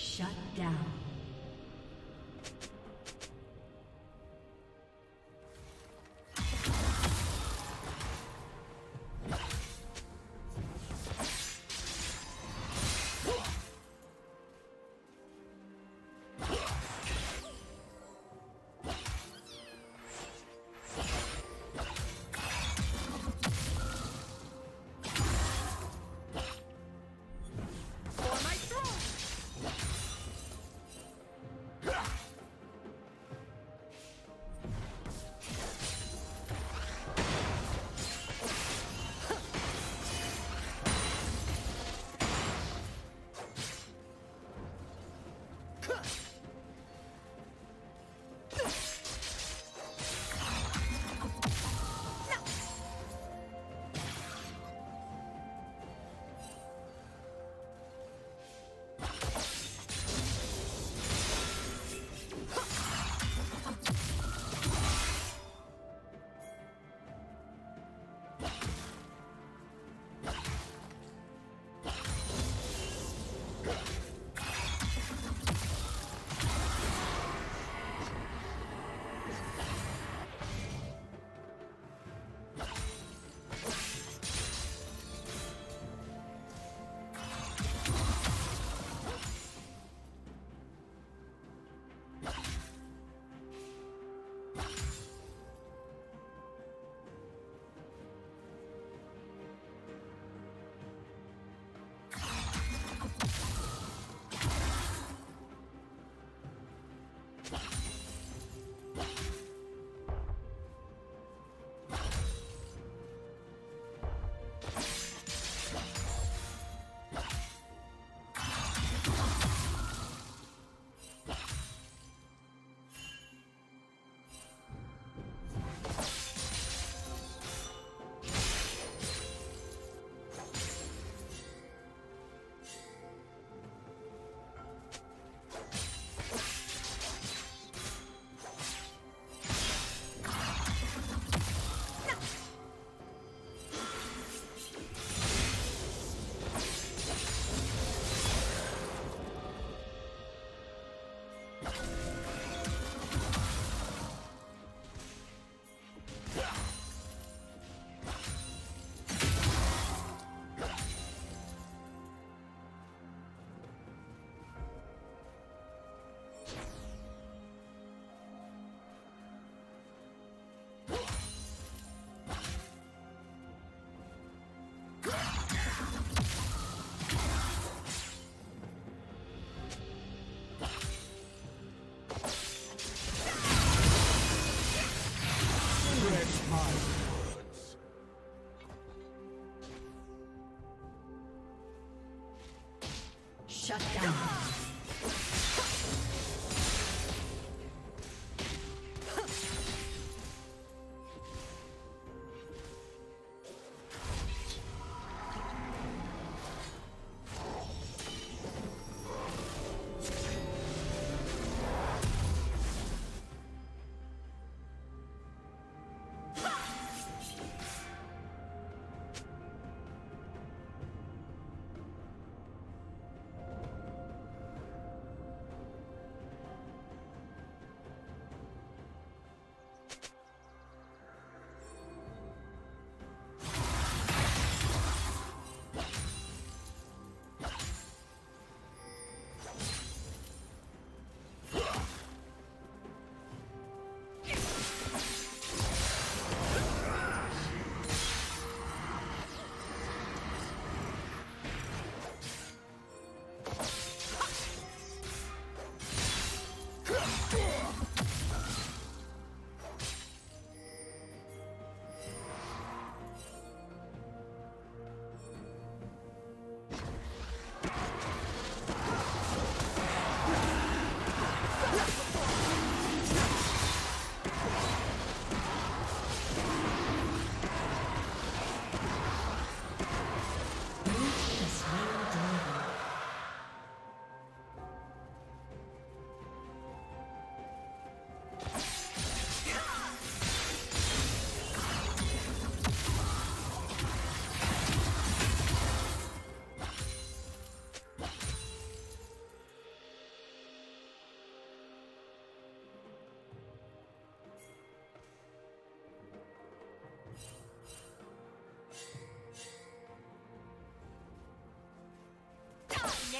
Shut down. Shut down.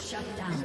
Shut down.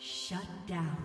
Shut down.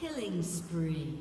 Killing spree.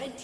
Red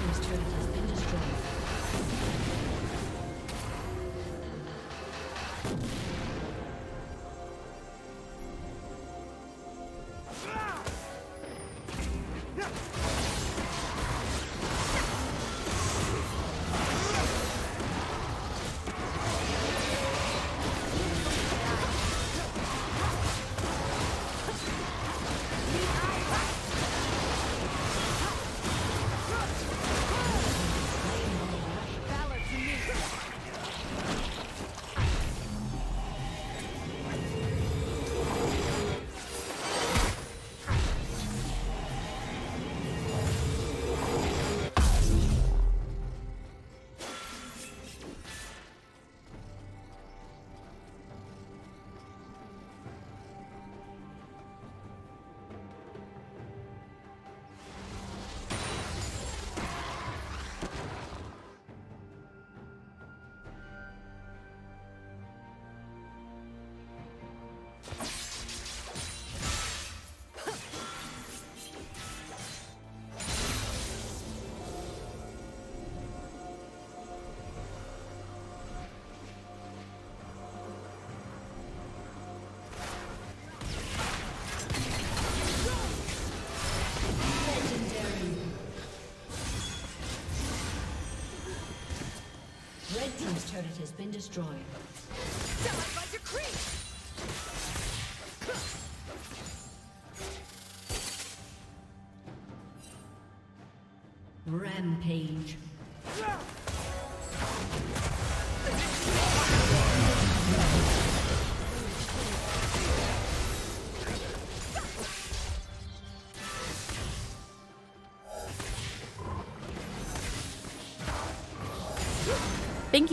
This turret has been destroyed. Die by decree! Rampage. Thank